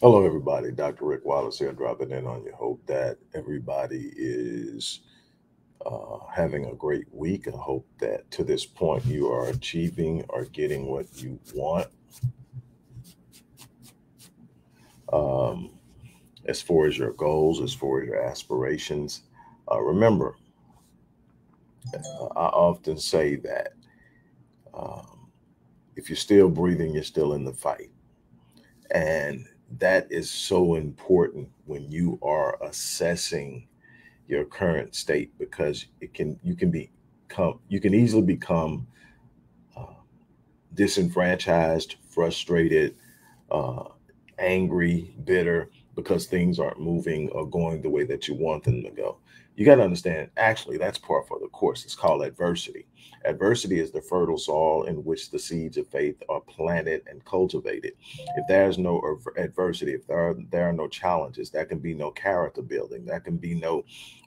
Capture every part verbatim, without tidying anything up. Hello, everybody. Doctor Rick Wallace here, dropping in on you. Hope that everybody is uh, having a great week. I hope that to this point you are achieving or getting what you want. Um, as far as your goals, as far as your aspirations, uh, remember, uh, I often say that um, if you're still breathing, you're still in the fight. And that is so important when you are assessing your current state, because it can you can become you can easily become uh, disenfranchised, frustrated, uh, angry, bitter because things aren't moving or going the way that you want them to go. You got to understand, actually, that's part of the course. It's called adversity. Adversity is the fertile soil in which the seeds of faith are planted and cultivated. If there's no adversity, if there are, there are no challenges, there can be no character building. There can be no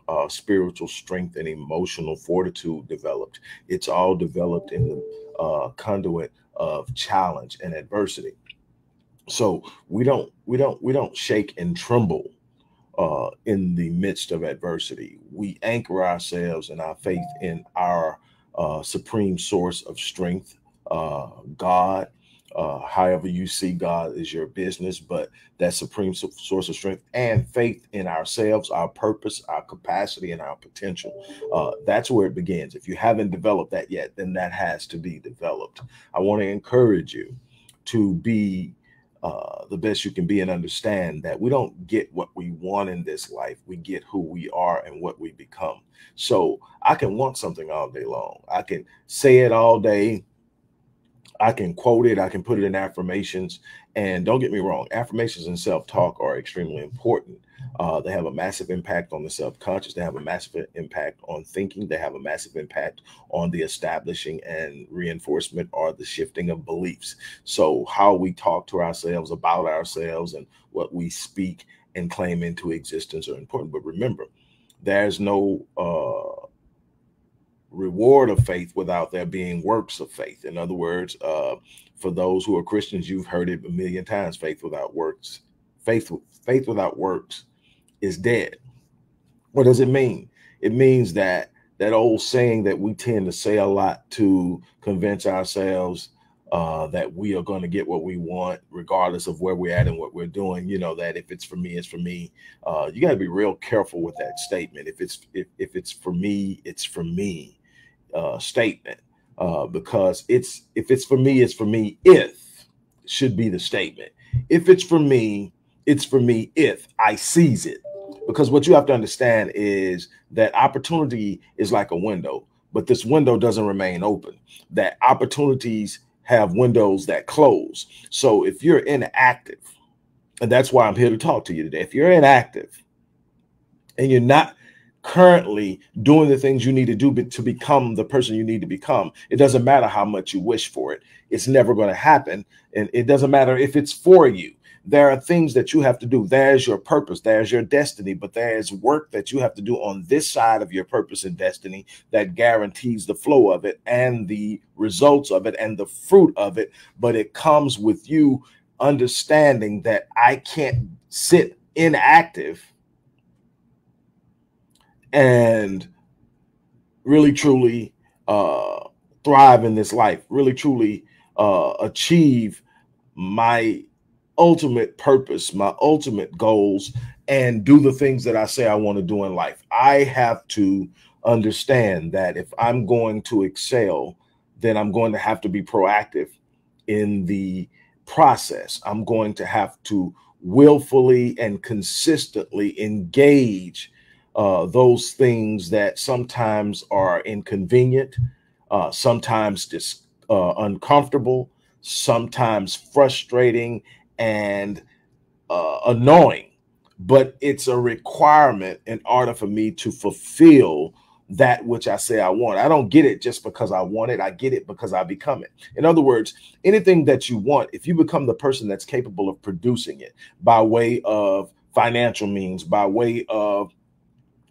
uh, spiritual strength and emotional fortitude developed. It's all developed in the uh, conduit of challenge and adversity. So we don't we don't we don't shake and tremble uh, in the midst of adversity. We anchor ourselves and our faith in our uh, supreme source of strength, uh, God. Uh, however you see God is your business, but that supreme source of strength and faith in ourselves, our purpose, our capacity, and our potential. Uh, that's where it begins. If you haven't developed that yet, then that has to be developed. I want to encourage you to be Uh, the best you can be and understand that we don't get what we want in this life. We get who we are and what we become. So I can want something all day long. I can say it all day. I can quote it. I can put it in affirmations. And don't get me wrong, affirmations and self-talk are extremely important. Uh, they have a massive impact on the subconscious. They have a massive impact on thinking. They have a massive impact on the establishing and reinforcement or the shifting of beliefs. So how we talk to ourselves about ourselves and what we speak and claim into existence are important. But remember, there's no uh, reward of faith without there being works of faith. In other words, uh, for those who are Christians, you've heard it a million times, faith without works. Faith, faith without works is dead. What does it mean? It means that that old saying that we tend to say a lot to convince ourselves uh, that we are going to get what we want, regardless of where we're at and what we're doing. You know, that if it's for me, it's for me. Uh, you got to be real careful with that statement. If it's if, if it's for me, it's for me uh, statement, uh, because it's if it's for me, it's for me. If should be the statement. If it's for me, it's for me if I seize it. Because what you have to understand is that opportunity is like a window, but this window doesn't remain open. That opportunities have windows that close. So if you're inactive, and that's why I'm here to talk to you today, if you're inactive and you're not currently doing the things you need to do to become the person you need to become, it doesn't matter how much you wish for it. It's never going to happen. And it doesn't matter if it's for you. There are things that you have to do. There's your purpose. There's your destiny. But there is work that you have to do on this side of your purpose and destiny that guarantees the flow of it and the results of it and the fruit of it. But it comes with you understanding that I can't sit inactive and really, truly uh, thrive in this life, really, truly uh, achieve my ultimate purpose, my ultimate goals, and do the things that I say I want to do in life. I have to understand that if I'm going to excel, then I'm going to have to be proactive in the process. I'm going to have to willfully and consistently engage uh, those things that sometimes are inconvenient, uh, sometimes dis- uh, uncomfortable, sometimes frustrating, and uh, annoying, but it's a requirement in order for me to fulfill that which I say I want. I don't get it just because I want it. I get it because I become it. In other words, anything that you want, if you become the person that's capable of producing it by way of financial means, by way of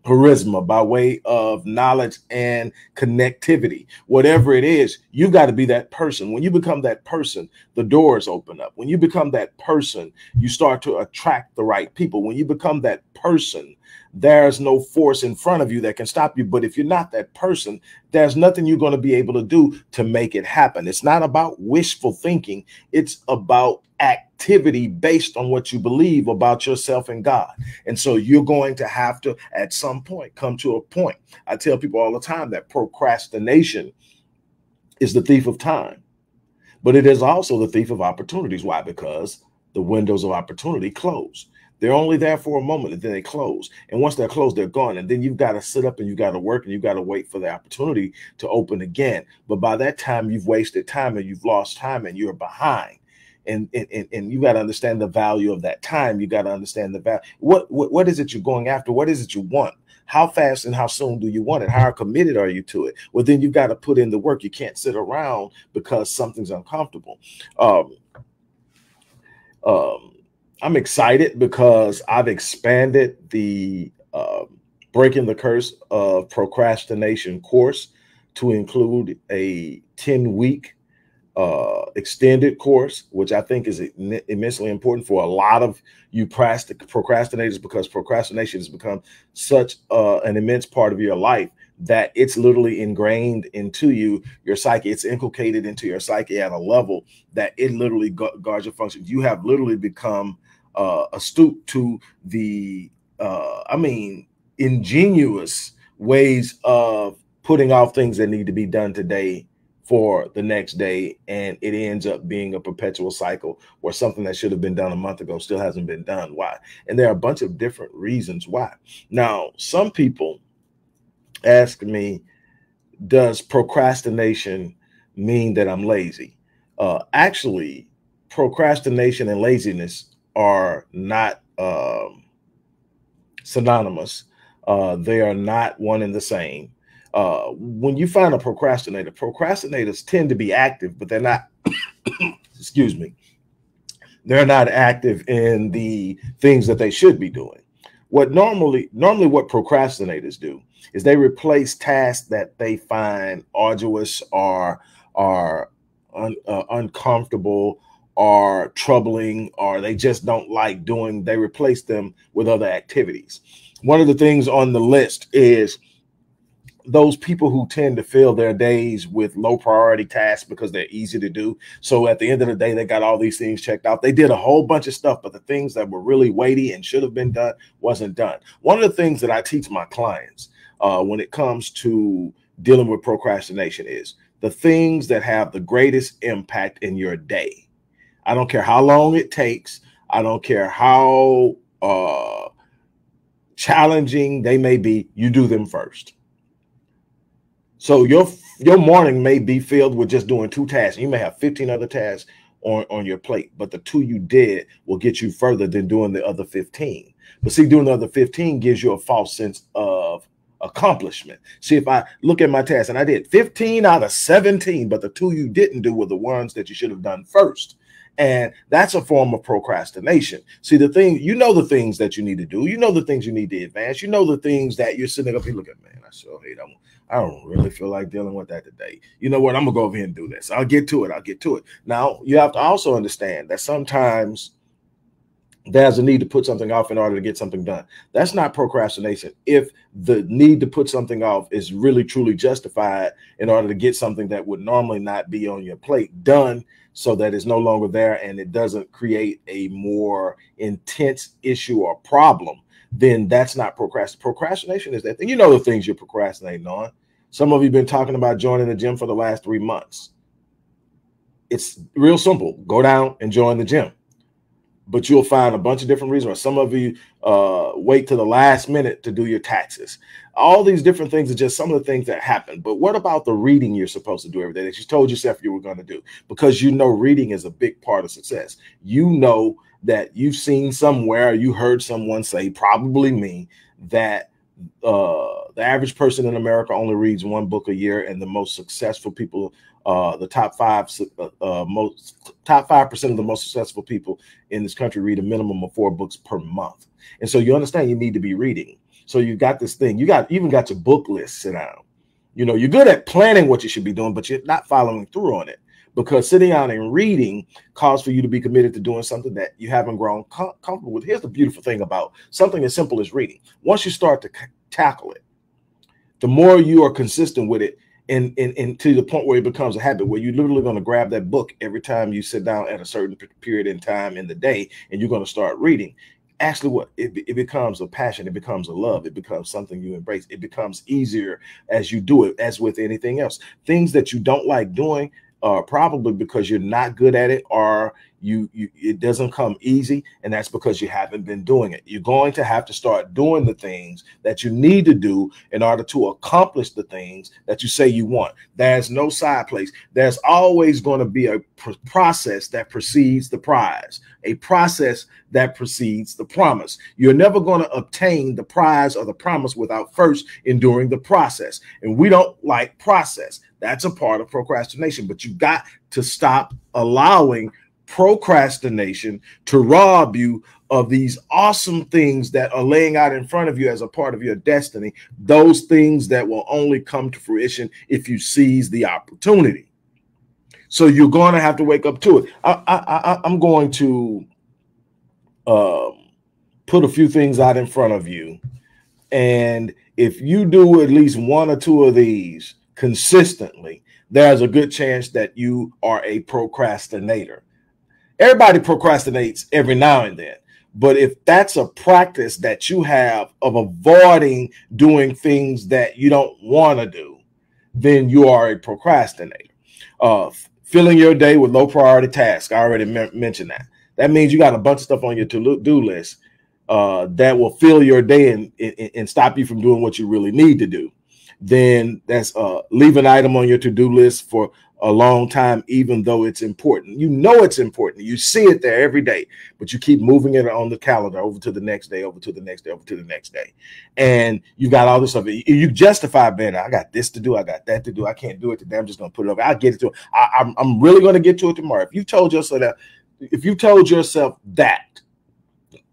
charisma, by way of knowledge and connectivity, whatever it is, you got to be that person. When you become that person, the doors open up. When you become that person, you start to attract the right people. When you become that person, there's no force in front of you that can stop you. But if you're not that person, there's nothing you're going to be able to do to make it happen. It's not about wishful thinking. It's about activity based on what you believe about yourself and God. And so you're going to have to, at some point, come to a point. I tell people all the time that procrastination is the thief of time, but it is also the thief of opportunities. Why? Because the windows of opportunity close. They're only there for a moment and then they close. And once they're closed, they're gone. And then you've got to sit up and you've got to work and you've got to wait for the opportunity to open again. But by that time, you've wasted time and you've lost time and you're behind. And, and, and you got to understand the value of that time. You got to understand the value. What, what, what is it you're going after? What is it you want? How fast and how soon do you want it? How committed are you to it? Well, then you've got to put in the work. You can't sit around because something's uncomfortable. Um, um, I'm excited because I've expanded the uh, Breaking the Curse of Procrastination course to include a ten-week uh, extended course, which I think is immensely important for a lot of you procrastinators, because procrastination has become such uh, an immense part of your life that it's literally ingrained into you, your psyche. It's inculcated into your psyche at a level that it literally gu guards your function. You have literally become uh, astute to the, uh, I mean, ingenious ways of putting off things that need to be done today for the next day. And it ends up being a perpetual cycle where something that should have been done a month ago still hasn't been done. Why? And there are a bunch of different reasons why. Now, some people ask me, does procrastination mean that I'm lazy? Uh, actually, procrastination and laziness are not um, synonymous. Uh, they are not one and the same. Uh, when you find a procrastinator, procrastinators tend to be active, but they're not, excuse me, they're not active in the things that they should be doing. What normally, normally what procrastinators do is they replace tasks that they find arduous or are un, uh, uncomfortable or troubling, or they just don't like doing. They replace them with other activities. One of the things on the list is those people who tend to fill their days with low priority tasks because they're easy to do. So at the end of the day, they got all these things checked out. They did a whole bunch of stuff, but the things that were really weighty and should have been done wasn't done. One of the things that I teach my clients uh, when it comes to dealing with procrastination is the things that have the greatest impact in your day. I don't care how long it takes. I don't care how uh, challenging they may be. You do them first. So your your morning may be filled with just doing two tasks. You may have fifteen other tasks on, on your plate, but the two you did will get you further than doing the other fifteen. But see, doing the other fifteen gives you a false sense of accomplishment. See, if I look at my tasks and I did fifteen out of seventeen, but the two you didn't do were the ones that you should have done first. And that's a form of procrastination. See, the thing, you know the things that you need to do. You know the things you need to advance. You know the things that you're sitting up here looking at, man, I sure hate them. I don't really feel like dealing with that today. You know what? I'm going to go over here and do this. I'll get to it. I'll get to it. Now, you have to also understand that sometimes there's a need to put something off in order to get something done. That's not procrastination. If the need to put something off is really, truly justified in order to get something that would normally not be on your plate done, so that it's no longer there and it doesn't create a more intense issue or problem, then that's not procrastination. Procrastination is that thing. You know the things you're procrastinating on. Some of you have been talking about joining the gym for the last three months. It's real simple. Go down and join the gym. But you'll find a bunch of different reasons. Some of you uh, wait to the last minute to do your taxes. All these different things are just some of the things that happen. But what about the reading you're supposed to do every day that you told yourself you were going to do? Because you know reading is a big part of success. You know that you've seen somewhere, you heard someone say, probably me, that uh, the average person in America only reads one book a year, and the most successful people Uh, the top five, uh, uh, most top five percent of the most successful people in this country read a minimum of four books per month. And so you understand you need to be reading. So you got this thing. You got even got your book list sit down. You know, you're good at planning what you should be doing, but you're not following through on it, because sitting out and reading calls for you to be committed to doing something that you haven't grown com comfortable with. Here's the beautiful thing about something as simple as reading. Once you start to tackle it, the more you are consistent with it, and, and, and to the point where it becomes a habit, where you're literally going to grab that book every time you sit down at a certain period in time in the day, and you're going to start reading. Actually, what it, it becomes a passion, it becomes a love, it becomes something you embrace. It becomes easier as you do it, as with anything else. Things that you don't like doing are uh, probably because you're not good at it, or you, you it doesn't come easy, and that's because you haven't been doing it. You're going to have to start doing the things that you need to do in order to accomplish the things that you say you want. There's no side place. There's always going to be a pr process that precedes the prize, a process that precedes the promise. You're never going to obtain the prize or the promise without first enduring the process. And we don't like process. That's a part of procrastination. But you got to stop allowing procrastination to rob you of these awesome things that are laying out in front of you as a part of your destiny. Those things that will only come to fruition if you seize the opportunity. So you're going to have to wake up to it. I, I, I, I'm going to uh, put a few things out in front of you. And if you do at least one or two of these consistently, there's a good chance that you are a procrastinator. Everybody procrastinates every now and then. But if that's a practice that you have of avoiding doing things that you don't want to do, then you are a procrastinator. Uh, Filling your day with low priority tasks. I already mentioned that. That means you got a bunch of stuff on your to-do list uh, that will fill your day and, and, and stop you from doing what you really need to do. Then that's uh, leave an item on your to-do list for a long time, even though it's important. You know it's important. You see it there every day, but you keep moving it on the calendar over to the next day, over to the next day, over to the next day. And you got all this stuff. You justify, man, I got this to do. I got that to do. I can't do it today. I'm just going to put it over. I'll get it to it. I, I'm, I'm really going to get to it tomorrow. If you told yourself that, if you told yourself that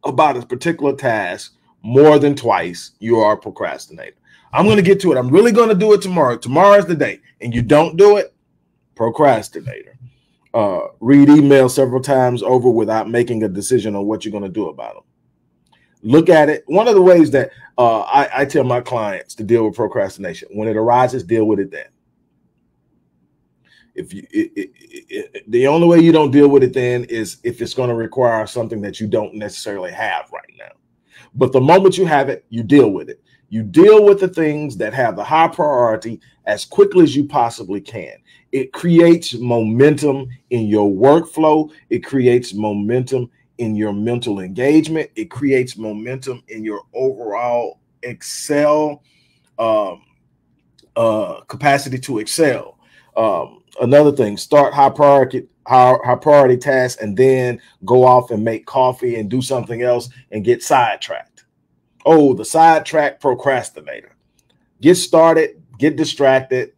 about a particular task more than twice, you are a procrastinator. I'm going to get to it. I'm really going to do it tomorrow. Tomorrow is the day. And you don't do it, procrastinator. Uh, read email several times over without making a decision on what you're going to do about them. Look at it. One of the ways that uh, I, I tell my clients to deal with procrastination, when it arises, deal with it then. If you, it, it, it, it, the only way you don't deal with it then is if it's going to require something that you don't necessarily have right now. But the moment you have it, you deal with it. You deal with the things that have the high priority as quickly as you possibly can. It creates momentum in your workflow. It creates momentum in your mental engagement. It creates momentum in your overall excel um, uh, capacity to excel. Um, another thing, start high priority, high, high priority tasks and then go off and make coffee and do something else and get sidetracked. Oh, the sidetrack procrastinator. Get started, get distracted,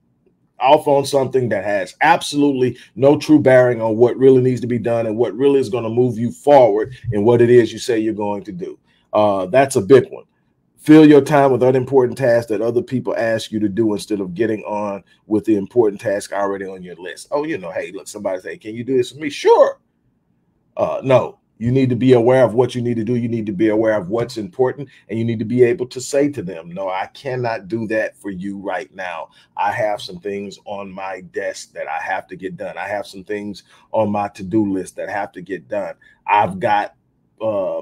off on something that has absolutely no true bearing on what really needs to be done and what really is going to move you forward in what it is you say you're going to do. Uh, that's a big one. Fill your time with unimportant tasks that other people ask you to do instead of getting on with the important task already on your list. Oh, you know, hey, look, somebody say, can you do this for me? Sure. Uh, no. You need to be aware of what you need to do. You need to be aware of what's important, and you need to be able to say to them, no, I cannot do that for you right now. I have some things on my desk that I have to get done. I have some things on my to-do list that have to get done. I've got uh,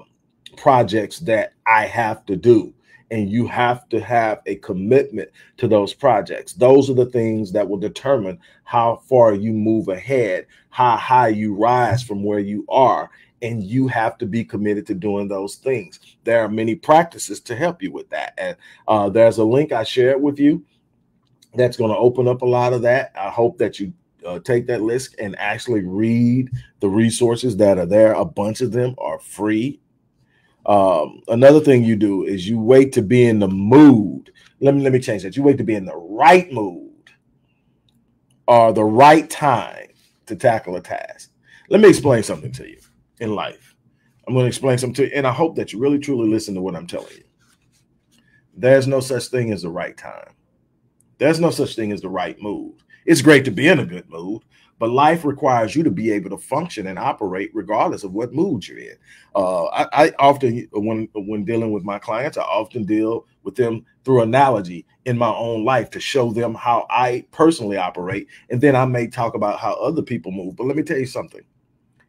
projects that I have to do, and you have to have a commitment to those projects. Those are the things that will determine how far you move ahead, how high you rise from where you are. And you have to be committed to doing those things. There are many practices to help you with that. And uh, there's a link I shared with you that's going to open up a lot of that. I hope that you uh, take that list and actually read the resources that are there. A bunch of them are free. Um, another thing you do is you wait to be in the mood. Let me, let me change that. You wait to be in the right mood or the right time to tackle a task. Let me explain something to you. In life, I'm going to explain something to you, and I hope that you really, truly listen to what I'm telling you. There's no such thing as the right time. There's no such thing as the right mood. It's great to be in a good mood, but life requires you to be able to function and operate regardless of what mood you're in. Uh, I, I often, when, when dealing with my clients, I often deal with them through analogy in my own life to show them how I personally operate. And then I may talk about how other people move. But let me tell you something.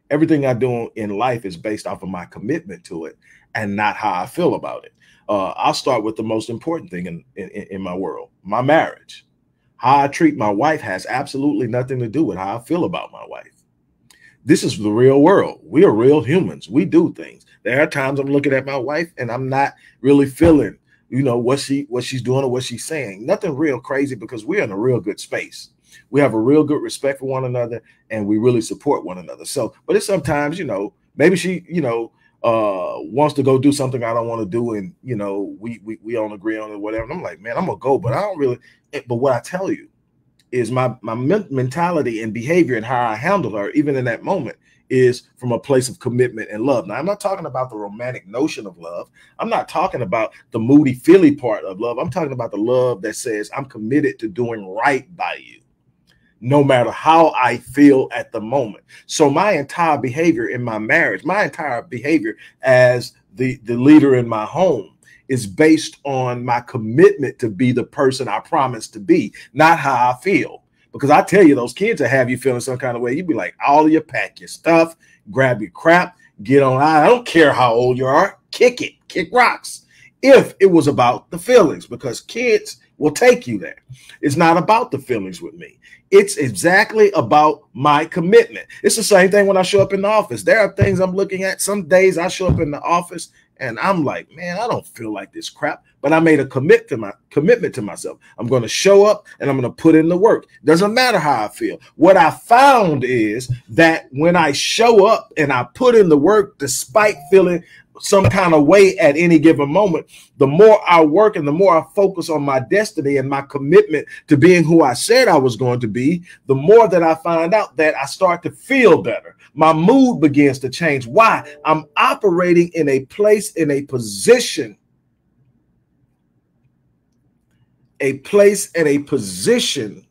Everything I do in life is based off of my commitment to it and not how I feel about it. Uh, I'll start with the most important thing in, in, in my world, my marriage. How I treat my wife has absolutely nothing to do with how I feel about my wife. This is the real world. We are real humans. We do things. There are times I'm looking at my wife and I'm not really feeling, you know, what she what she's doing or what she's saying. Nothing real crazy, because we're in a real good space. We have a real good respect for one another and we really support one another. So, but it's sometimes, you know, maybe she, you know, uh, wants to go do something I don't want to do. And, you know, we, we, we don't agree on it or whatever. And I'm like, man, I'm gonna go, but I don't really, but what I tell you is my, my mentality and behavior and how I handle her, even in that moment, is from a place of commitment and love. Now, I'm not talking about the romantic notion of love. I'm not talking about the moody feely part of love. I'm talking about the love that says I'm committed to doing right by you, no matter how I feel at the moment. So my entire behavior in my marriage, my entire behavior as the, the leader in my home is based on my commitment to be the person I promised to be, not how I feel. Because I tell you, those kids that have you feeling some kind of way, you'd be like, all of you, pack your stuff, grab your crap, get on out. I don't care how old you are, kick it, kick rocks. If it was about the feelings, because kids will take you there. It's not about the feelings with me. It's exactly about my commitment. It's the same thing when I show up in the office. There are things I'm looking at. Some days I show up in the office and I'm like, man, I don't feel like this crap, but I made a commit to my commitment to myself. I'm going to show up and I'm going to put in the work. Doesn't matter how I feel. What I found is that when I show up and I put in the work, despite feeling some kind of way at any given moment, the more I work and the more I focus on my destiny and my commitment to being who I said I was going to be, the more that I find out that I start to feel better. My mood begins to change. Why? I'm operating in a place, in a position, a place and a position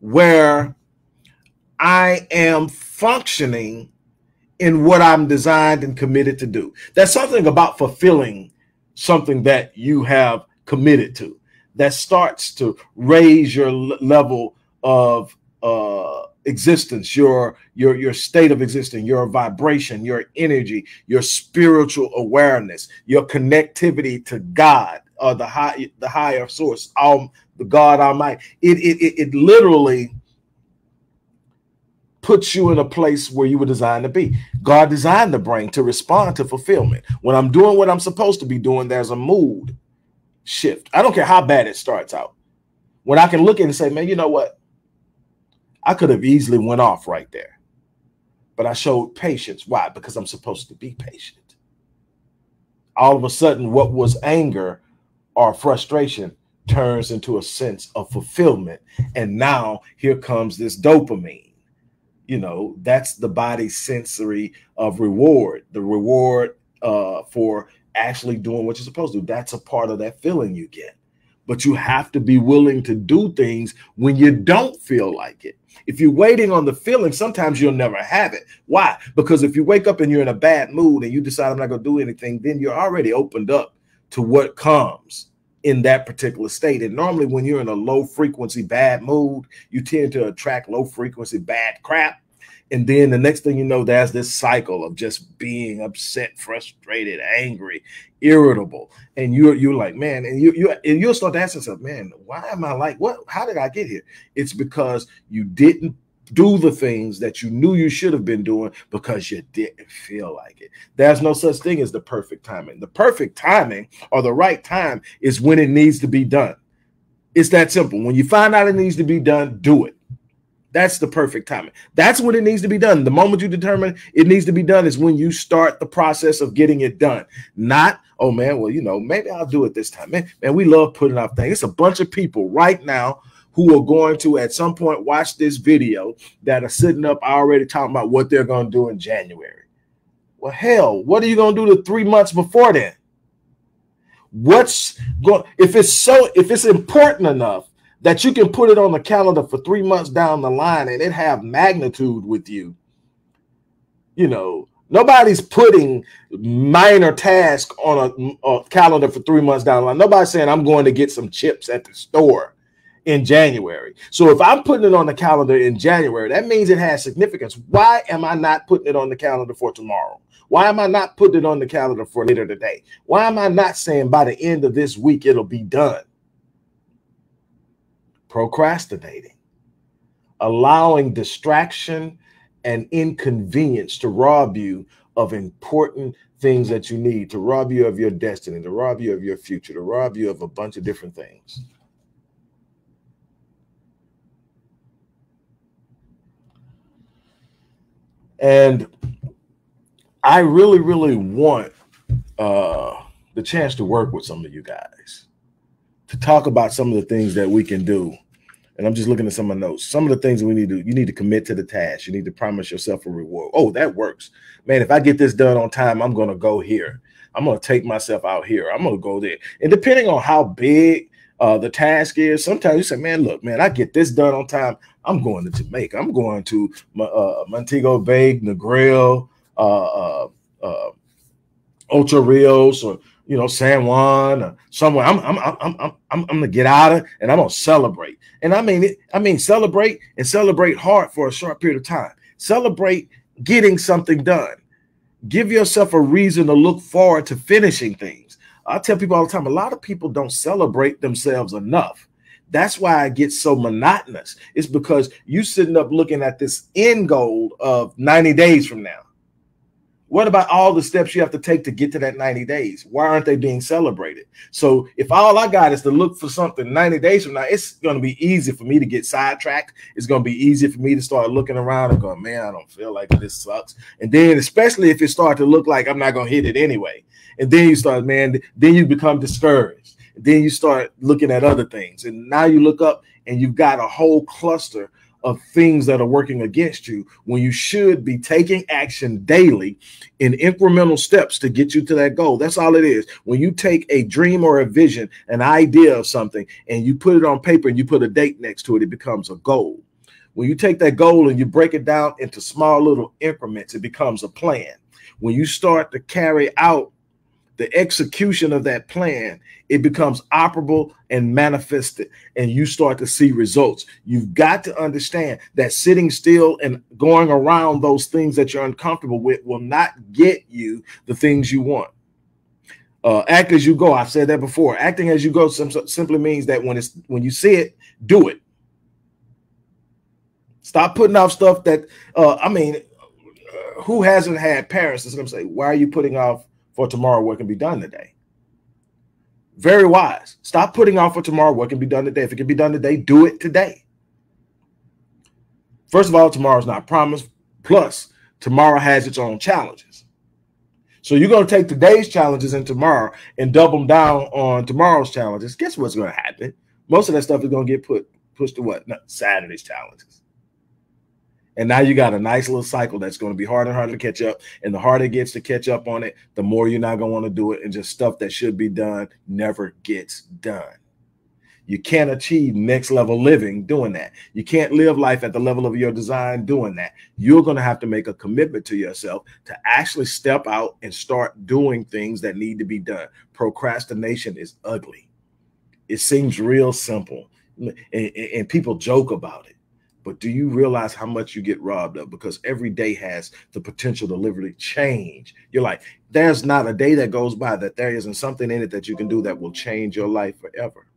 where I am functioning in what I'm designed and committed to do. There's something about fulfilling something that you have committed to that starts to raise your level of uh, existence, your, your, your state of existence, your vibration, your energy, your spiritual awareness, your connectivity to God, or the high, the higher source, all, the God Almighty. It, it, it, it literally puts you in a place where you were designed to be. God designed the brain to respond to fulfillment. When I'm doing what I'm supposed to be doing, there's a mood shift. I don't care how bad it starts out. When I can look at it and say, man, you know what? I could have easily went off right there, but I showed patience. Why? Because I'm supposed to be patient. All of a sudden, what was anger or frustration turns into a sense of fulfillment. And now here comes this dopamine. You know, that's the body's sensory of reward, the reward uh, for actually doing what you're supposed to do. That's a part of that feeling you get. But you have to be willing to do things when you don't feel like it. If you're waiting on the feeling, sometimes you'll never have it. Why? Because if you wake up and you're in a bad mood and you decide I'm not going to do anything, then you're already opened up to what comes in that particular state. And normally when you're in a low frequency, bad mood, you tend to attract low frequency, bad crap. And then the next thing you know, there's this cycle of just being upset, frustrated, angry, irritable. And you're, you're like, man, and, you, you, and you'll start to ask yourself, man, why am I like, what? How did I get here? It's because you didn't do the things that you knew you should have been doing because you didn't feel like it. There's no such thing as the perfect timing. The perfect timing or the right time is when it needs to be done. It's that simple. When you find out it needs to be done, do it. That's the perfect timing. That's when it needs to be done. The moment you determine it needs to be done is when you start the process of getting it done. Not, oh man, well, you know, maybe I'll do it this time. Man, man, we love putting off things. It's a bunch of people right now who are going to at some point watch this video that are sitting up already talking about what they're going to do in January. Well, hell, what are you going to do the three months before then? What's going? If it's so, if it's important enough that you can put it on the calendar for three months down the line and it have magnitude with you, you know, nobody's putting minor tasks on a, a calendar for three months down the line. Nobody's saying I'm going to get some chips at the store in January. So if I'm putting it on the calendar in January, that means it has significance. Why am I not putting it on the calendar for tomorrow? Why am I not putting it on the calendar for later today? Why am I not saying by the end of this week, it'll be done? Procrastinating, allowing distraction and inconvenience to rob you of important things that you need, to rob you of your destiny, to rob you of your future, to rob you of a bunch of different things. And I really, really want uh, the chance to work with some of you guys, to talk about some of the things that we can do. And I'm just looking at some of my notes. Some of the things we need to, you need to commit to the task. You need to promise yourself a reward. Oh, that works. Man, if I get this done on time, I'm going to go here. I'm going to take myself out here. I'm going to go there. And depending on how big uh, the task is, sometimes you say, man, look, man, I get this done on time, I'm going to Jamaica. I'm going to uh, Montego Bay, Negril, uh, uh, uh, Ocho Rios, or, you know, San Juan, or somewhere. I'm, I'm, I'm, I'm, I'm gonna get out of, and I'm gonna celebrate. And I mean, it, I mean, celebrate and celebrate hard for a short period of time. Celebrate getting something done. Give yourself a reason to look forward to finishing things. I tell people all the time, a lot of people don't celebrate themselves enough. That's why it gets so monotonous. It's because you sitting up looking at this end goal of ninety days from now. What about all the steps you have to take to get to that ninety days? Why aren't they being celebrated? So if all I got is to look for something ninety days from now, it's going to be easy for me to get sidetracked. It's going to be easy for me to start looking around and going, man, I don't feel like this sucks. And then especially if it starts to look like I'm not going to hit it anyway. And then you start, man, then you become discouraged. Then you start looking at other things. And now you look up and you've got a whole cluster of things that are working against you when you should be taking action daily in incremental steps to get you to that goal. That's all it is. When you take a dream or a vision, an idea of something, and you put it on paper and you put a date next to it, it becomes a goal. When you take that goal and you break it down into small little increments, it becomes a plan. When you start to carry out the execution of that plan, it becomes operable and manifested, and you start to see results. You've got to understand that sitting still and going around those things that you're uncomfortable with will not get you the things you want. Uh, act as you go. I've said that before. Acting as you go sim- simply means that when it's when you see it, do it. Stop putting off stuff that uh, I mean, uh, who hasn't had parents that's going to say, "Why are you putting off for tomorrow what can be done today?" Very wise. Stop putting off for tomorrow what can be done today. If it can be done today, do it today. First of all, tomorrow's not promised. Plus, tomorrow has its own challenges. So you're going to take today's challenges and tomorrow and double them down on tomorrow's challenges. Guess what's going to happen? Most of that stuff is going to get put pushed to what? Not Saturday's challenges. And now you got a nice little cycle that's going to be harder and harder to catch up. And the harder it gets to catch up on it, the more you're not going to want to do it. And just stuff that should be done never gets done. You can't achieve next level living doing that. You can't live life at the level of your design doing that. You're going to have to make a commitment to yourself to actually step out and start doing things that need to be done. Procrastination is ugly. It seems real simple, and, and people joke about it. But do you realize how much you get robbed of? Because every day has the potential to literally change your life. There's not a day that goes by that there isn't something in it that you can do that will change your life forever.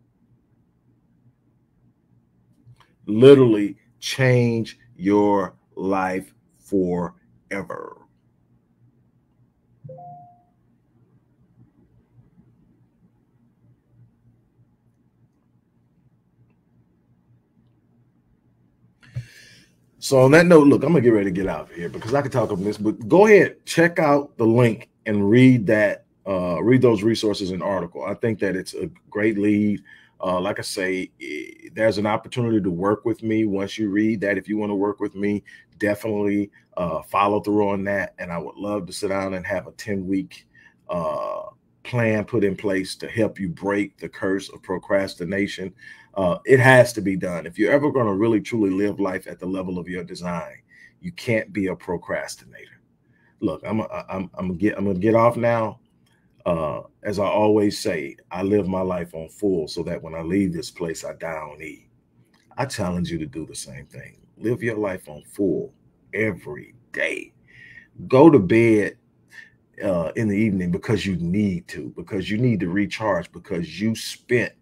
Literally change your life forever. So on that note, look, I'm going to get ready to get out of here because I could talk about this, but go ahead, check out the link and read that, uh, read those resources and article. I think that it's a great lead. Uh, like I say, it, there's an opportunity to work with me. Once you read that, if you want to work with me, definitely uh, follow through on that. And I would love to sit down and have a ten week uh, plan put in place to help you break the curse of procrastination. Uh, it has to be done. If you're ever going to really truly live life at the level of your design, you can't be a procrastinator. Look, I'm a, I'm I'm gonna get I'm gonna get off now. Uh, as I always say, I live my life on full so that when I leave this place, I die on E. I challenge you to do the same thing. Live your life on full every day. Go to bed uh, in the evening because you need to, because you need to recharge, because you spent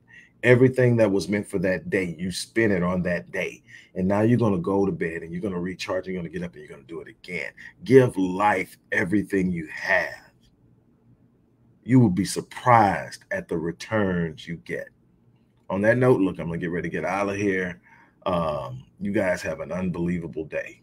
everything that was meant for that day. You spent it on that day. And now you're going to go to bed and you're going to recharge. You're going to get up and you're going to do it again. Give life everything you have. You will be surprised at the returns you get. On that note, look, I'm going to get ready to get out of here. Um, you guys have an unbelievable day.